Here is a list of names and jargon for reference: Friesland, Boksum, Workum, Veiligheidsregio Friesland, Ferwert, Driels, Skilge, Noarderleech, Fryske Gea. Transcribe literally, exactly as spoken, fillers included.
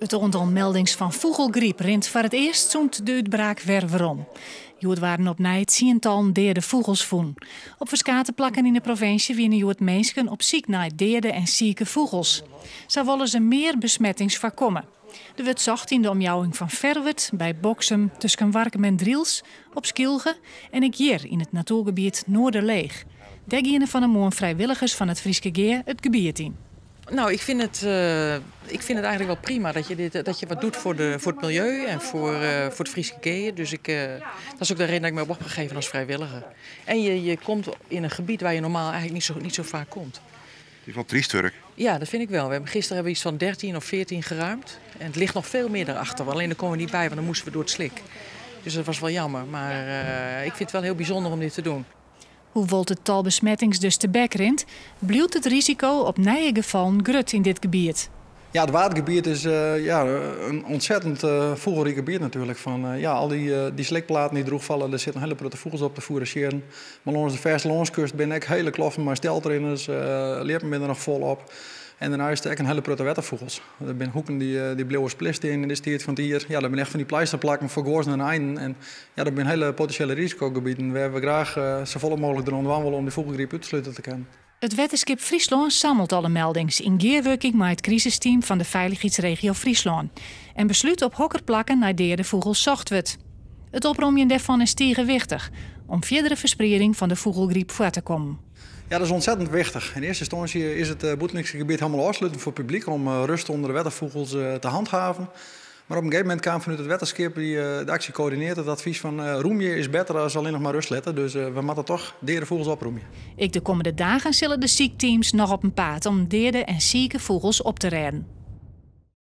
Het aantal meldings van vogelgriep rint voor het eerst zoend de uitbraak weer waarom. Jood waren op nijd tientallen derde vogels voen. Op verschillende plakken in de provincie winnen jood mensen op ziek nijd derde en zieke vogels. Zo willen ze meer besmettings voorkomen. Er wordt zocht in de omjouwing van Ferwert, bij Boksum, tussen Workum en Driels, op Skilge en ik hier in het natuurgebied Noarderleech. Daar gingen van de moon vrijwilligers van het Fryske Gea het gebied in. Nou, ik vind, het, uh, ik vind het eigenlijk wel prima dat je, dit, dat je wat doet voor, de, voor het milieu en voor, uh, voor het Fryske Gea. Dus ik, uh, dat is ook de reden dat ik me heb opgegeven als vrijwilliger. En je, je komt in een gebied waar je normaal eigenlijk niet zo, niet zo vaak komt. Het is wel triest werk. Ja, dat vind ik wel. We hebben, gisteren hebben we iets van dertien of veertien geruimd. En het ligt nog veel meer erachter. Alleen daar komen we niet bij, want dan moesten we door het slik. Dus dat was wel jammer. Maar uh, ik vind het wel heel bijzonder om dit te doen. Hoewel het tal besmettings dus te bek rint, blijft het risico op nieuwe gevallen grut in dit gebied. Ja, het watergebied is uh, ja, een ontzettend uh, vogelrijk gebied natuurlijk. Van, uh, ja, al die, uh, die slikplaten die droeg vallen, er zitten hele prutte vogels op te fourageren. Maar langs de verse landskust ben ik hele kloffen, maar steltrinners, uh, lippen ben er nog vol op. En daarna is er ook een hele prutte wettervogels. Er zijn hoeken die, die blauwe splist in, dit stiert van het hier. Ja, dat ben echt van die pleisterplakken voor goors en einden. En ja, dat zijn hele potentiële risicogebieden. We hebben graag uh, zo vol mogelijk erom wandelen om die vogelgriep uit te sluiten te kunnen. Het wetenschap Friesland sammelt alle meldings in gearwerking met het crisisteam van de Veiligheidsregio Friesland. En besluit op hokkerplakken naar de vogels zocht wordt. Het oprommen daarvan is tegenwichtig om verdere verspreiding van de vogelgriep voor te komen. Ja, dat is ontzettend wichtig. In eerste instantie is het uh, Boetnikse gebied helemaal afsluitend voor het publiek om uh, rust onder de wettervogels uh, te handhaven. Maar op een gegeven moment kwam vanuit het wetterschip die uh, de actie coördineert het advies van uh, roem je is beter als alleen nog maar rust letten. Dus uh, we moeten toch derde vogels oproemen. Ik de komende dagen zullen de ziekteams nog op een paard om derde en zieke vogels op te rijden.